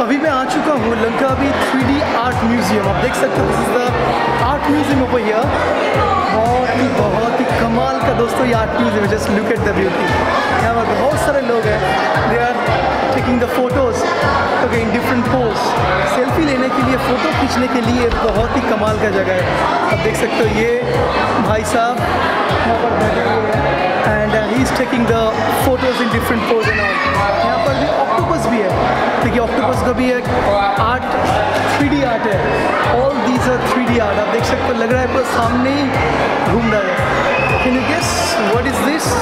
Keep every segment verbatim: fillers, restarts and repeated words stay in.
अभी मैं आ चुका हूँ Langkawi three D art museum. आप देख सकते हो, this is the art museum over here. बहुत ही बहुत ही कमाल का दोस्तों ये art museum. Just look at the beauty. यहाँ पर बहुत सारे लोग हैं, they are taking the photos in different pose. Selfie लेने के लिए, फ़ोटो खींचने के लिए बहुत ही कमाल का जगह है। आप देख सकते हो ये भाई साहब यहाँ पर बैठे हुए हैं and he is taking the photos in different pose. यहाँ पर भी ऑक्टोपस भी है, देखिए ऑक्टोपस का भी एक आर्ट थ्री डी आर्ट है। All these are three D art. आप देख सकते हो, लग रहा है पर सामने ही घूम रहा है। Can you guess what is this?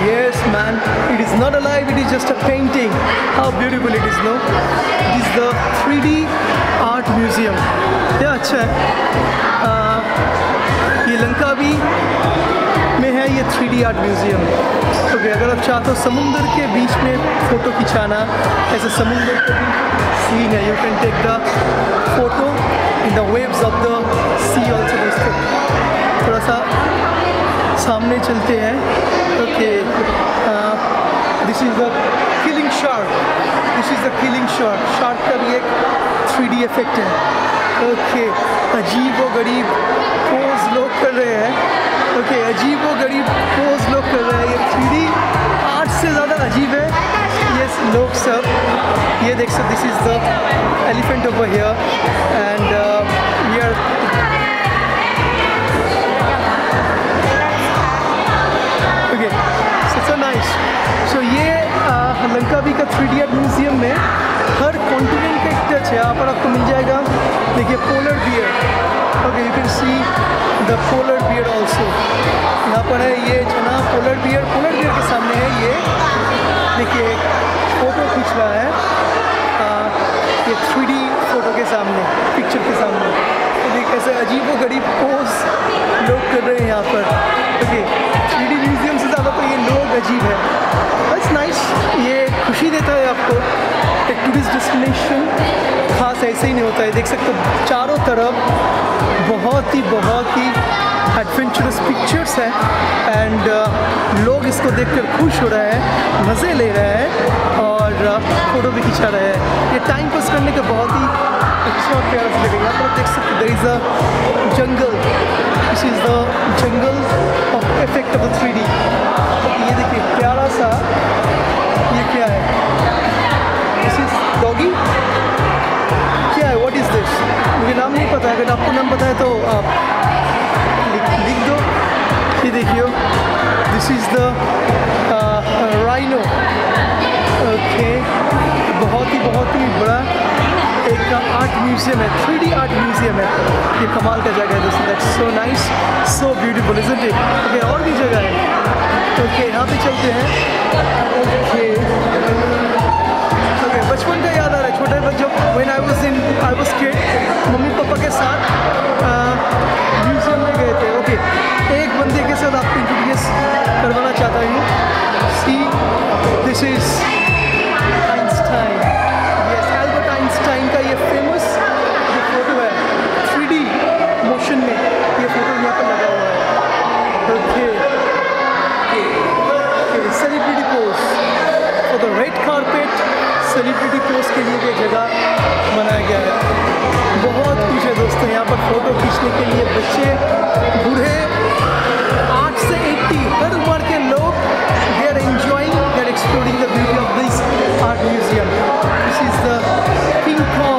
Yes man, it is not alive, it is just a painting. How beautiful it is, no? It is the three D art museum. Yeah, अच्छा है। uh, ये Langkawi में है ये three D art museum. तो okay, अगर आप चाहते हो समुंदर के बीच में फ़ोटो खिंचाना, ऐसे समुंदर के सीन है, you can take the photo in the waves of the sea also. दोस्तों थोड़ा सा सामने चलते हैं। Okay, this is the killing shark. This is the killing shark. Shark का भी एक थ्री डी इफेक्ट है। ओके, अजीब व गरीब पोज लोग कर रहे हैं। ओके, अजीब व गरीब पोज लोग कर रहे हैं। ये थ्री डी आर्ट से ज़्यादा अजीब है ये लोग सब। ये देख सकते, this is the elephant over here and we are Langkawi का थ्री डी आर्ट म्यूज़ियम में हर कॉन्टिनेंट का एक टच है। यहाँ पर आपको मिल जाएगा, देखिए polar bear. Okay, you can see the polar bear also. यहाँ पर है ये जना पोलर बियर। पोलर बियर के सामने है ये, देखिए एक फ़ोटो खींच रहा है। आ, ये थ्री डी फोटो के सामने, पिक्चर के सामने देखिए ऐसे अजीब व गरीब पोज लोग कर रहे हैं यहाँ पर। ओके, थ्री डी म्यूज़ियम से ज़्यादा तो ये लोग अजीब है। बस नाइस, ये खुशी देता है आपको। एक टूरिस्ट डेस्टिनेशन खास ऐसे ही नहीं होता है। देख सकते हो चारों तरफ बहुत ही बहुत ही एडवेंचरस पिक्चर्स हैं एंड uh, लोग इसको देखकर खुश हो रहे हैं, मज़े ले रहे हैं और फ़ोटो uh, भी खिंचा रहे हैं। ये टाइम पास करने का बहुत ही अच्छा और प्यारा सा लगेगा। आप देख सकते हो there is a jungle. This is the jungle of effect of three D. ये देखिए प्यारा सा, ये क्या है? This is doggy. क्या है? What is this? मुझे नाम नहीं पता है। अगर आपको नाम पता है तो आप लिख दो। ये देखियो, this is the rhino. Okay, बहुत ही बहुत ही बड़ा एक आर्ट म्यूज़ियम है, थ्री डी आर्ट म्यूज़ियम है। ये कमाल का जगह है दोस्तों। That's so nice, so beautiful, isn't it? Okay, और भी जगह है। ओके okay, यहाँ पे चलते हैं। बचपन का याद आ रहा है। छोटे बच्चों, when I was in I was kid, mummy papa के साथ म्यूज़ियम में गए थे। ओके, एक बंदे के साथ आपको इंट्रोड्यूस करवाना चाहता हूँ। See, this is Einstein. Yes, Albert Einstein का ये फेमस ये फोटो है, थ्री डी मोशन में ये फोटो यहाँ पर लगा हुआ है। ओके, सेलिब्रिटी पोज और the red carpet. Celebrity pose के लिए भी जगह बनाया गया है। बहुत कुछ है दोस्तों यहाँ पर फ़ोटो खींचने के लिए। बच्चे, बूढ़े, आठ से एट्टी हर उम्र के लोग, they are enjoying, they are exploring the beauty of this art museum. This is the pink calm.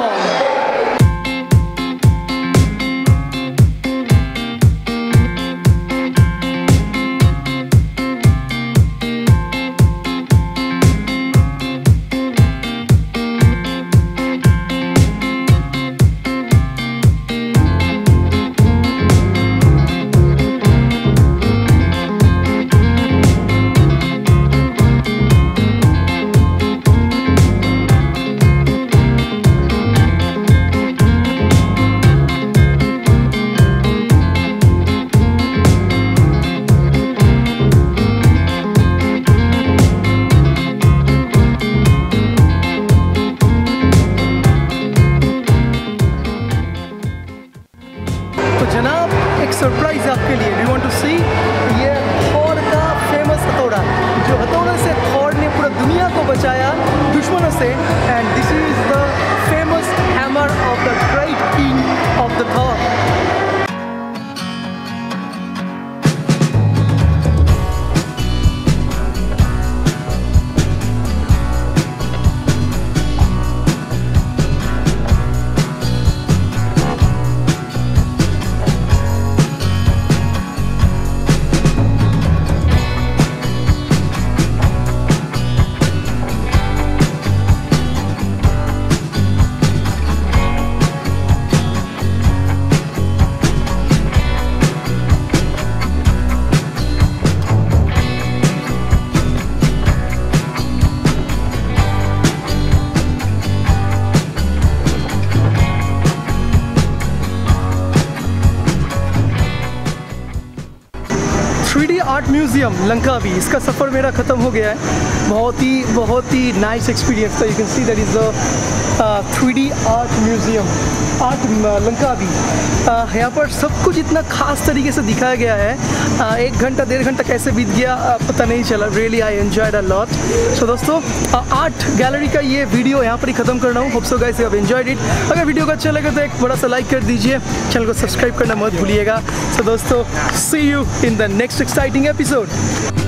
Surprise आपके लिए। वी वांट टू सी ये थॉर का फेमस हथौड़ा, जो हथौड़े से थॉर ने पूरा दुनिया को बचाया दुश्मनों से। And this is three D art museum Langkawi, इसका सफ़र मेरा ख़त्म हो गया है। बहुत ही बहुत ही नाइस एक्सपीरियंस था। You can see that is the three D art museum art Langkawi. यहाँ पर सब कुछ इतना खास तरीके से दिखाया गया है। uh, एक घंटा डेढ़ घंटा कैसे बीत गया uh, पता नहीं चला। Really I enjoyed a lot. So दोस्तों uh, आर्ट गैलरी का ये वीडियो यहाँ पर ही ख़त्म करना हूँ। Hope so guys you have enjoyed it. अगर वीडियो को अच्छा लगे तो एक बड़ा सा लाइक कर दीजिए, चैनल को सब्सक्राइब करना मत भूलिएगा। सो so, दोस्तों see you in the next exciting episode.